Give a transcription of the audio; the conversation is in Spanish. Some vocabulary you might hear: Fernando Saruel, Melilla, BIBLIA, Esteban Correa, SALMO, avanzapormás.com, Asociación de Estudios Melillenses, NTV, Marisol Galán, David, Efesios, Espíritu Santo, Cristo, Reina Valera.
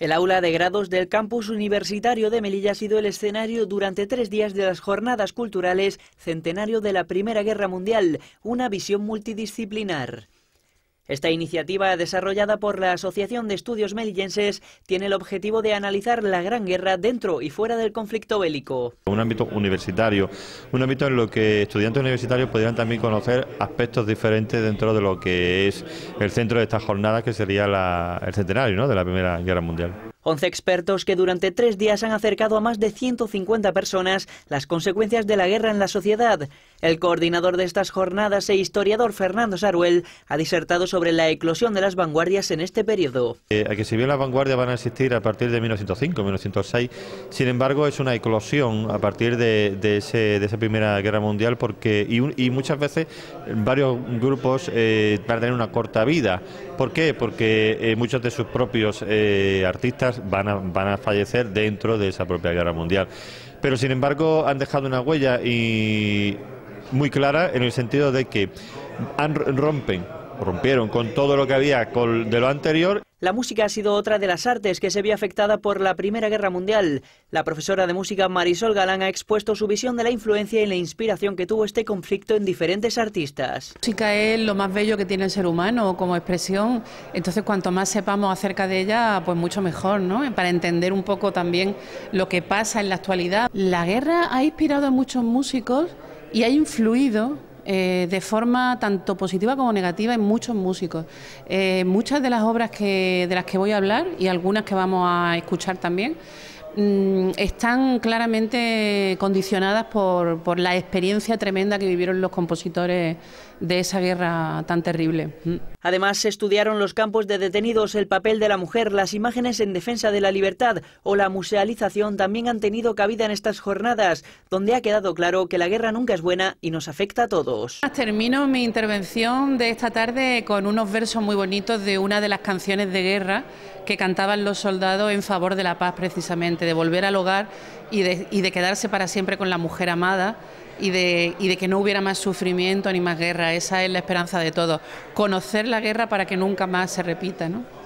El aula de grados del campus universitario de Melilla ha sido el escenario durante 3 días de las jornadas culturales Centenario de la Primera Guerra Mundial, una visión multidisciplinar. Esta iniciativa, desarrollada por la Asociación de Estudios Melillenses, tiene el objetivo de analizar la Gran Guerra dentro y fuera del conflicto bélico. Un ámbito universitario, un ámbito en lo que estudiantes universitarios podrían también conocer aspectos diferentes dentro de lo que es el centro de esta jornada, que sería el centenario, ¿no?, de la Primera Guerra Mundial. 11 expertos que durante 3 días han acercado a más de 150 personas las consecuencias de la guerra en la sociedad. El coordinador de estas jornadas e historiador Fernando Saruel ha disertado sobre la eclosión de las vanguardias en este periodo. A que si bien las vanguardias van a existir a partir de 1905, 1906, sin embargo es una eclosión a partir de esa Primera Guerra Mundial, porque y muchas veces varios grupos van a tener una corta vida. ¿Por qué? Porque muchos de sus propios artistas van a fallecer dentro de esa propia guerra mundial, pero sin embargo han dejado una huella y muy clara, en el sentido de que rompieron con todo lo que había de lo anterior. La música ha sido otra de las artes que se vio afectada por la Primera Guerra Mundial. La profesora de música Marisol Galán ha expuesto su visión de la influencia y la inspiración que tuvo este conflicto en diferentes artistas. La música es lo más bello que tiene el ser humano como expresión, entonces cuanto más sepamos acerca de ella, pues mucho mejor, ¿no?, para entender un poco también lo que pasa en la actualidad. La guerra ha inspirado a muchos músicos y ha influido de forma tanto positiva como negativa en muchos músicos. Muchas de las obras de las que voy a hablar, y algunas que vamos a escuchar también, están claramente condicionadas por la experiencia tremenda que vivieron los compositores de esa guerra tan terrible. Además, se estudiaron los campos de detenidos, el papel de la mujer, las imágenes en defensa de la libertad o la musealización también han tenido cabida en estas jornadas, donde ha quedado claro que la guerra nunca es buena y nos afecta a todos. Termino mi intervención de esta tarde con unos versos muy bonitos de una de las canciones de guerra que cantaban los soldados en favor de la paz, precisamente, de volver al hogar y de quedarse para siempre con la mujer amada, y de que no hubiera más sufrimiento ni más guerra. Esa es la esperanza de todos, conocer la guerra para que nunca más se repita, ¿no?